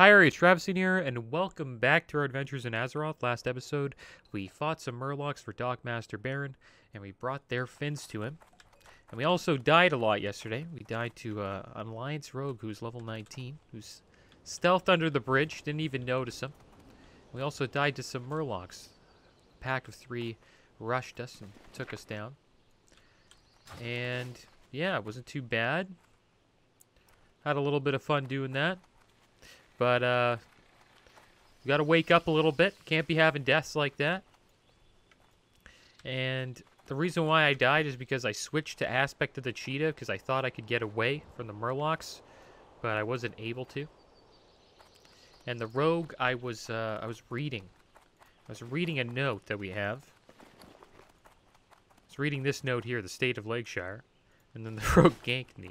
Hi, everybody, Traviseen here, and welcome back to our adventures in Azeroth. Last episode, we fought some Murlocs for Doc Master Baron, and we brought their fins to him. And we also died a lot yesterday. We died to Alliance Rogue, who's level 19, who's stealthed under the bridge, didn't even notice him. We also died to some Murlocs. A pack of three rushed us and took us down. And, yeah, it wasn't too bad. Had a little bit of fun doing that. But, you gotta wake up a little bit. Can't be having deaths like that. And the reason why I died is because I switched to Aspect of the Cheetah because I thought I could get away from the Murlocs, but I wasn't able to. And the Rogue, I was reading a note that we have. I was reading this note here, the State of Lakeshire, and then the Rogue ganked me,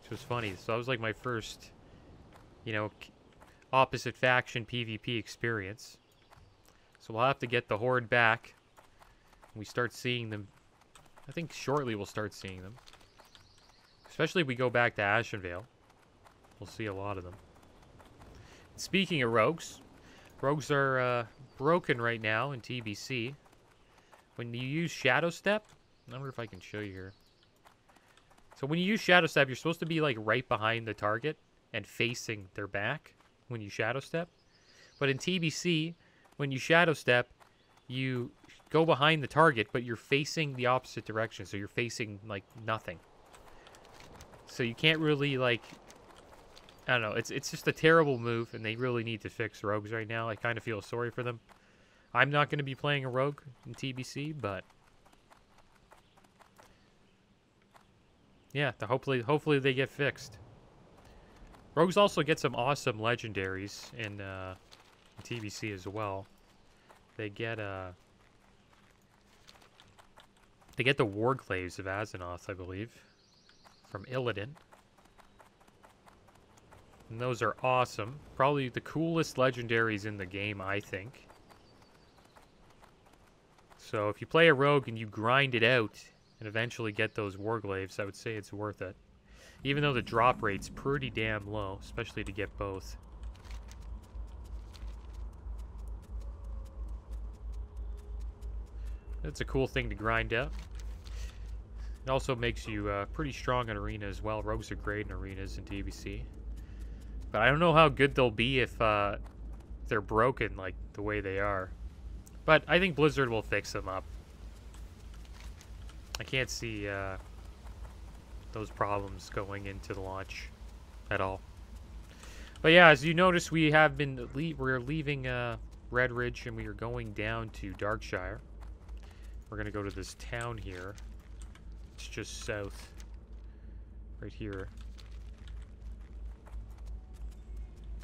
which was funny. So that was like my first, you know, opposite faction PvP experience. So we'll have to get the Horde back. We start seeing them. I think shortly we'll start seeing them. Especially if we go back to Ashenvale. We'll see a lot of them. And speaking of rogues, rogues are broken right now in TBC. When you use Shadow Step, I wonder if I can show you here. So when you use Shadow Step, you're supposed to be like right behind the target and facing their back when you Shadow Step. But in TBC, when you Shadow Step, you go behind the target, but you're facing the opposite direction, so you're facing, like, nothing. So you can't really, like, I don't know, it's just a terrible move, and they really need to fix rogues right now. I kind of feel sorry for them. I'm not going to be playing a rogue in TBC, but yeah, hopefully they get fixed. Rogues also get some awesome legendaries in TBC as well. They get the Warglaives of Azenoth, I believe, from Illidan. And those are awesome. Probably the coolest legendaries in the game, I think. So if you play a rogue and you grind it out and eventually get those Warglaives, I would say it's worth it. Even though the drop rate's pretty damn low, especially to get both. That's a cool thing to grind out. It also makes you pretty strong in Arena as well. Rogues are great in Arenas in TBC. But I don't know how good they'll be if they're broken like the way they are. But I think Blizzard will fix them up. I can't see those problems going into the launch at all. But yeah, as you notice, we're leaving Red Ridge and we are going down to Darkshire. We're gonna go to this town here. It's just south, right here.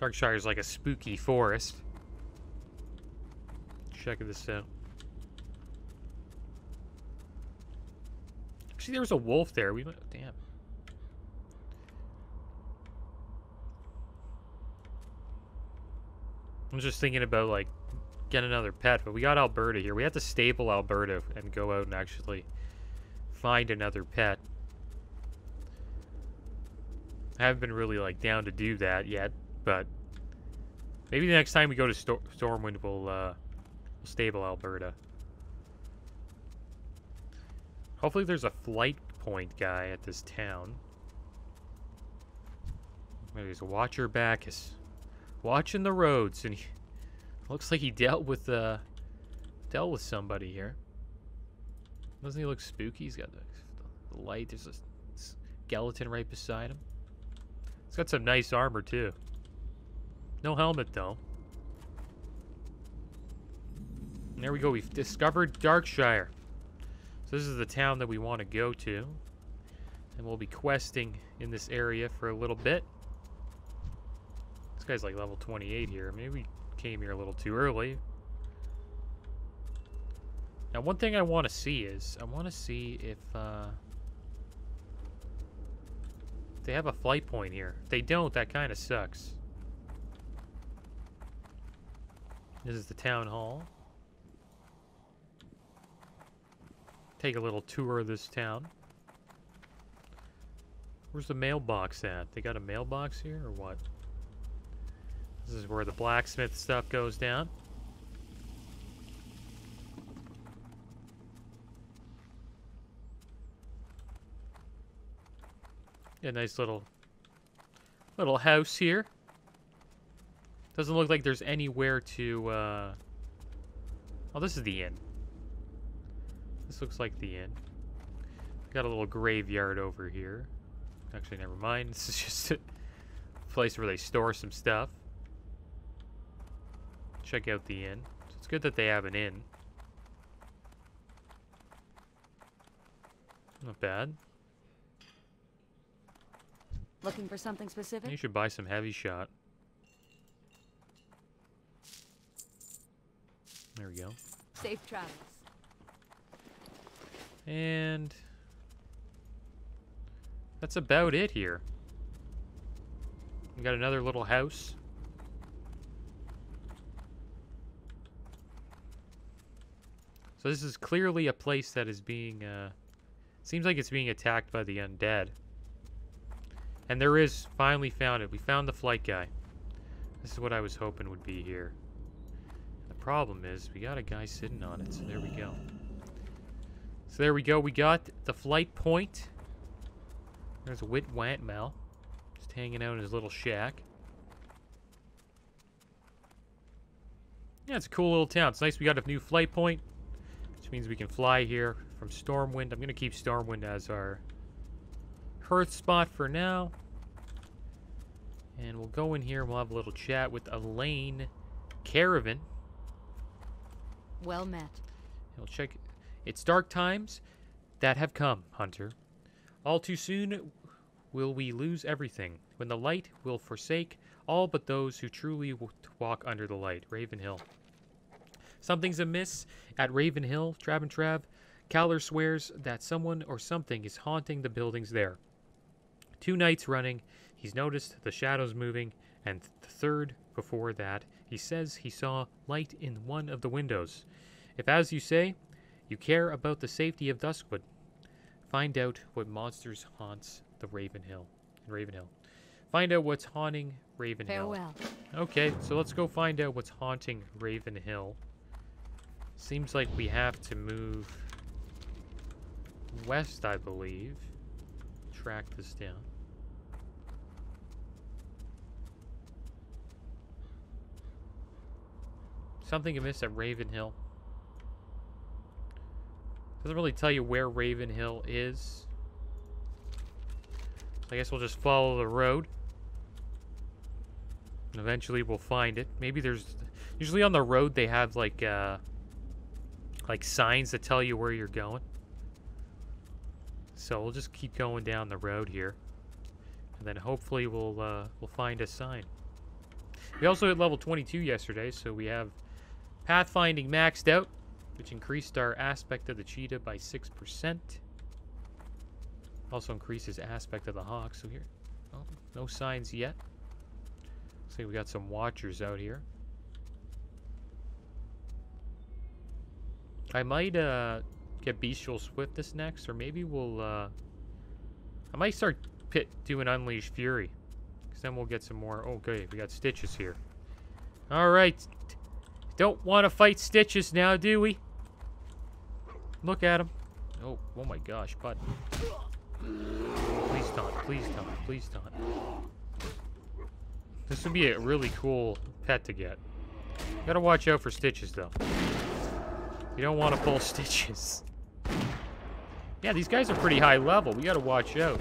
Darkshire is like a spooky forest. Check this out. Actually, there was a wolf there. We might, damn. I'm just thinking about, like, get another pet, but we got Alberta here. We have to stable Alberta and go out and actually find another pet. I haven't been really, like, down to do that yet, but maybe the next time we go to Stormwind, we'll stable Alberta. Hopefully there's a flight point guy at this town. Maybe there's a Watcher Bacchus. Watching the roads, and he looks like he dealt with somebody here. Doesn't he look spooky? He's got the light. There's a skeleton right beside him. He's got some nice armor too. No helmet though. And there we go. We've discovered Darkshire. So this is the town that we want to go to, and we'll be questing in this area for a little bit. This guy's like level 28 here. Maybe we came here a little too early. Now, one thing I want to see is, I want to see if they have a flight point here. If they don't, that kind of sucks. This is the town hall. Take a little tour of this town. Where's the mailbox at? They got a mailbox here or what? This is where the blacksmith stuff goes down. A nice little house here. Doesn't look like there's anywhere to, oh, this is the inn. This looks like the inn. Got a little graveyard over here. Actually, never mind. This is just a place where they store some stuff. Check out the inn. So it's good that they have an inn. Not bad. Looking for something specific? You should buy some heavy shot. There we go. Safe travels. And that's about it here. We got another little house. So this is clearly a place that is being, seems like it's being attacked by the undead. And there is, finally found it. We found the flight guy. This is what I was hoping would be here. The problem is, we got a guy sitting on it, so there we go. So there we go, we got the flight point. There's Witwantmel, just hanging out in his little shack. Yeah, it's a cool little town. It's nice we got a new flight point, which means we can fly here from Stormwind. I'm going to keep Stormwind as our Earth spot for now, and we'll go in here and we'll have a little chat with Elaine Caravan. Well met. And we'll check. It's dark times that have come, Hunter. All too soon will we lose everything, when the light will forsake all but those who truly walk under the light. Raven Hill. Something's amiss at Raven Hill, Trab and Trav. Caller swears that someone or something is haunting the buildings there. 2 nights running, he's noticed the shadows moving, and the 3rd before that, he says he saw light in one of the windows. If, as you say, you care about the safety of Duskwood, find out what monsters haunts the Raven Hill. Find out what's haunting Raven Hill. Farewell. Okay, so let's go find out what's haunting Raven Hill. Seems like we have to move west, I believe. Track this down. Something amiss at Raven Hill. Doesn't really tell you where Raven Hill is. I guess we'll just follow the road. And eventually we'll find it. Maybe there's... Usually on the road they have like signs that tell you where you're going. So we'll just keep going down the road here, and then hopefully we'll find a sign. We also hit level 22 yesterday, so we have Pathfinding maxed out, which increased our Aspect of the Cheetah by 6%. Also increases Aspect of the Hawk. So here, oh, no signs yet. See, we got some Watchers out here. I might get Bestial Swift this next, or maybe we'll, I might start doing Unleash Fury, because then we'll get some more. Okay, we got Stitches here. Alright, don't want to fight Stitches now, do we? Look at him. Oh, oh my gosh, bud. Please taunt, please taunt, please taunt. This would be a really cool pet to get. Gotta watch out for Stitches, though. You don't want to pull Stitches. Yeah, these guys are pretty high level. We gotta watch out.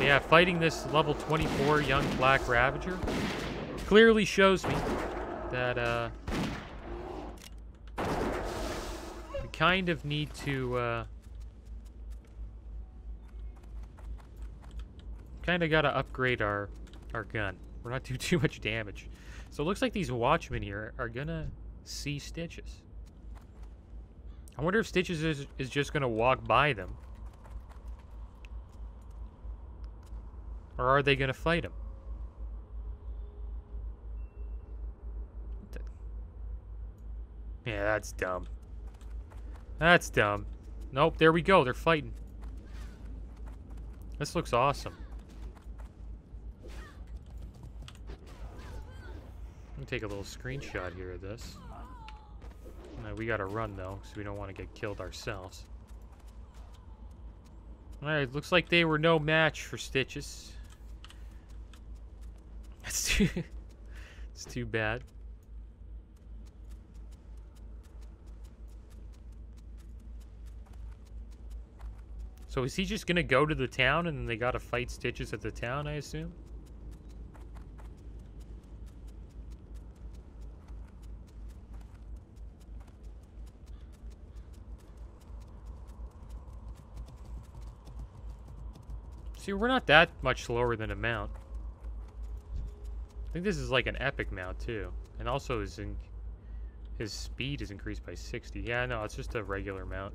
Yeah, fighting this level 24 young Black Ravager clearly shows me that we kind of need to kind of gotta upgrade our gun. We're not doing too much damage. So it looks like these watchmen here are gonna see Stitches. I wonder if Stitches is just gonna walk by them, or are they gonna fight him? Yeah, that's dumb. That's dumb. Nope, there we go. They're fighting. This looks awesome. Let me take a little screenshot here of this. Now, we gotta run, though, because we don't want to get killed ourselves. Alright, looks like they were no match for Stitches. It's too bad. So is he just gonna go to the town and then they gotta fight Stitches at the town, I assume? See, we're not that much lower than a mount. I think this is like an epic mount too. And also his speed is increased by 60. Yeah, no, it's just a regular mount.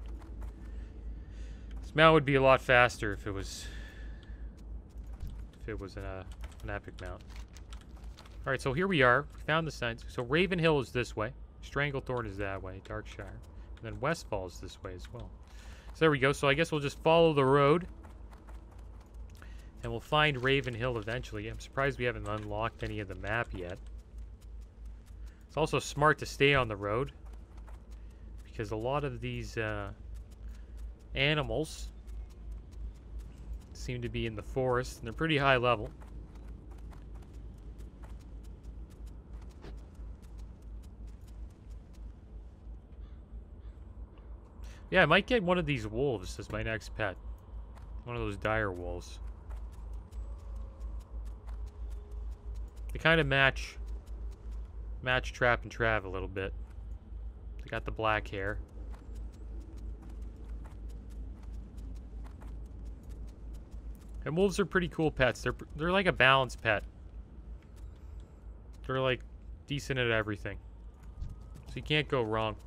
This mount would be a lot faster if it was an epic mount. All right, so here we are. We found the signs. So Raven Hill is this way. Stranglethorn is that way. Darkshire. And then Westfall is this way as well. So there we go. So I guess we'll just follow the road. And we'll find Raven Hill eventually. I'm surprised we haven't unlocked any of the map yet. It's also smart to stay on the road, because a lot of these animals seem to be in the forest, and they're pretty high level. Yeah, I might get one of these wolves as my next pet. One of those dire wolves. They kind of match Trap and Trav a little bit. They got the black hair. And wolves are pretty cool pets. They're like a balanced pet. They're like decent at everything. So you can't go wrong.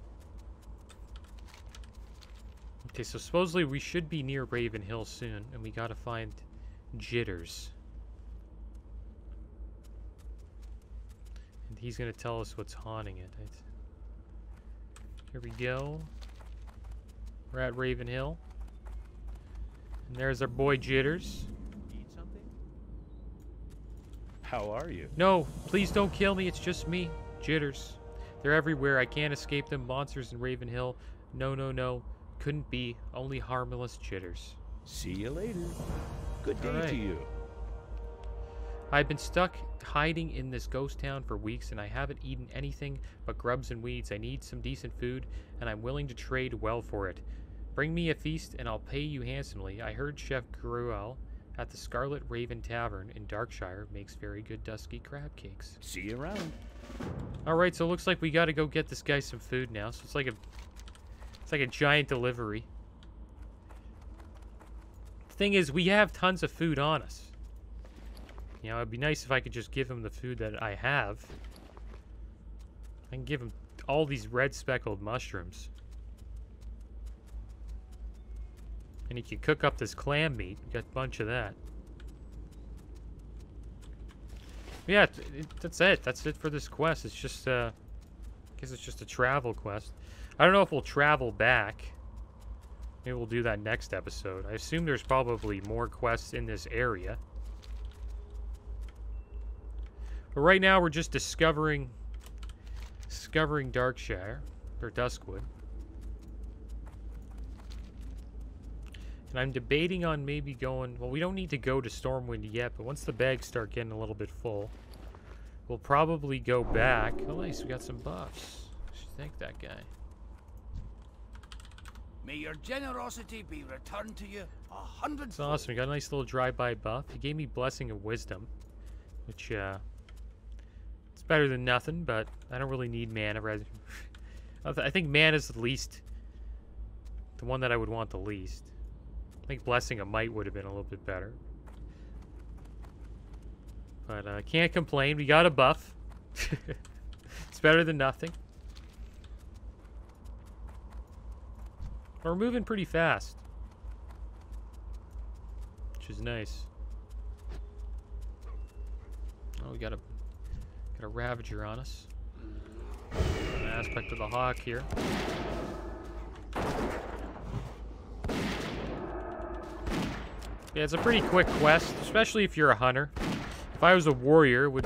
Okay, so supposedly we should be near Raven Hill soon, and we gotta find Jitters. He's going to tell us what's haunting it. Here we go. We're at Raven Hill. And there's our boy Jitters. Need something? How are you? No, please don't kill me. It's just me. Jitters. They're everywhere. I can't escape them. Monsters in Raven Hill. No, no, no. Couldn't be. Only harmless Jitters. See you later. Good day to you. I've been stuck hiding in this ghost town for weeks, and I haven't eaten anything but grubs and weeds. I need some decent food, and I'm willing to trade well for it. Bring me a feast, and I'll pay you handsomely. I heard Chef Gruel at the Scarlet Raven Tavern in Darkshire makes very good dusky crab cakes. See you around. All right, so it looks like we got to go get this guy some food now. So it's like a giant delivery. The thing is, we have tons of food on us. You know, it'd be nice if I could just give him the food that I have. I can give him all these red speckled mushrooms. And he can cook up this clam meat. We got a bunch of that. Yeah, that's it. That's it for this quest. It's just, I guess it's just a travel quest. I don't know if we'll travel back. Maybe we'll do that next episode. I assume there's probably more quests in this area. But right now we're just discovering Darkshire, or Duskwood. And I'm debating on maybe going, well, we don't need to go to Stormwind yet, but once the bags start getting a little bit full, we'll probably go back. Oh, nice, we got some buffs. I should thank that guy. May your generosity be returned to you 100. That's awesome, we got a nice little drive-by buff. He gave me Blessing of Wisdom, which, it's better than nothing, but I don't really need mana. I think mana is the least, the one that I would want the least. I think Blessing of Might would have been a little bit better. But I can't complain. We got a buff. It's better than nothing. We're moving pretty fast, which is nice. Oh, we got a Ravager on us. An aspect of the Hawk here. Yeah, it's a pretty quick quest, especially if you're a hunter. If I was a warrior, would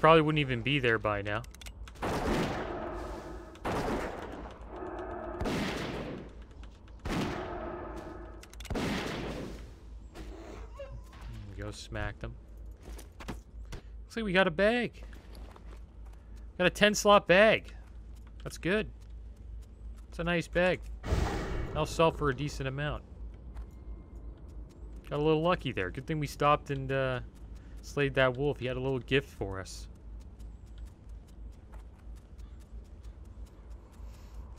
probably wouldn't even be there by now. Go smack them. Looks like we got a bag. Got a 10-slot bag. That's good. It's a nice bag. I'll sell for a decent amount. Got a little lucky there. Good thing we stopped and slayed that wolf. He had a little gift for us.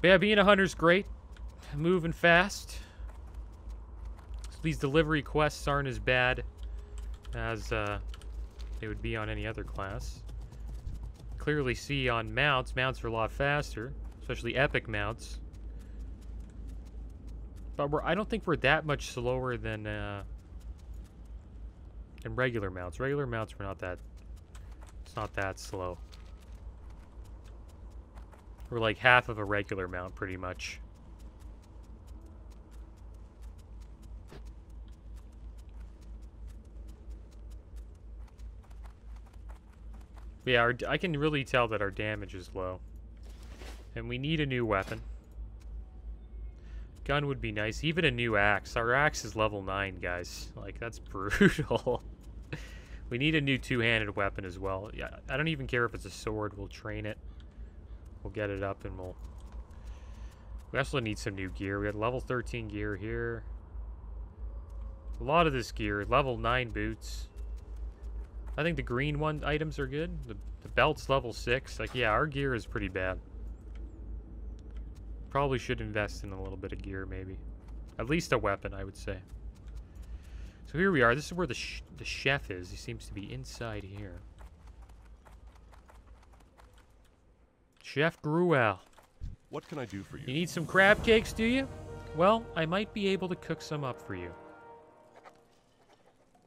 But yeah, being a hunter's great. Moving fast. So these delivery quests aren't as bad as they would be on any other class. Clearly see on mounts. Mounts are a lot faster, especially epic mounts. But I don't think we're that much slower than regular mounts. Regular mounts were not that... It's not that slow. We're like half of a regular mount, pretty much. But yeah, I can really tell that our damage is low. And we need a new weapon. Gun would be nice. Even a new axe. Our axe is level 9, guys. Like, that's brutal. We need a new two-handed weapon as well. Yeah, I don't even care if it's a sword. We'll train it. We'll get it up and we'll... We also need some new gear. We had level 13 gear here. A lot of this gear. Level 9 boots. I think the green one items are good. The belt's level 6. Like, yeah, our gear is pretty bad. Probably should invest in a little bit of gear, maybe. At least a weapon, I would say. So here we are. This is where the chef is. He seems to be inside here. Chef Gruel. What can I do for you? You need some crab cakes, do you? Well, I might be able to cook some up for you.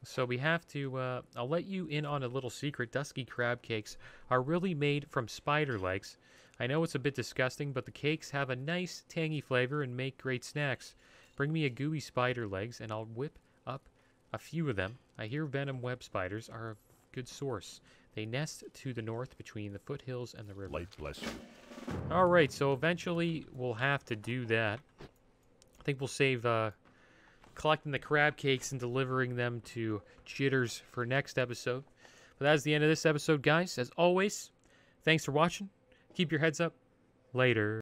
So we have to... I'll let you in on a little secret. Dusky crab cakes are really made from spider legs. I know it's a bit disgusting, but the cakes have a nice, tangy flavor and make great snacks. Bring me a gooey spider legs, and I'll whip up a few of them. I hear venom web spiders are a good source. They nest to the north between the foothills and the river. Light bless you. All right, so eventually we'll have to do that. I think we'll save collecting the crab cakes and delivering them to Jitters for next episode. But that's the end of this episode, guys. As always, thanks for watching. Keep your heads up. Later.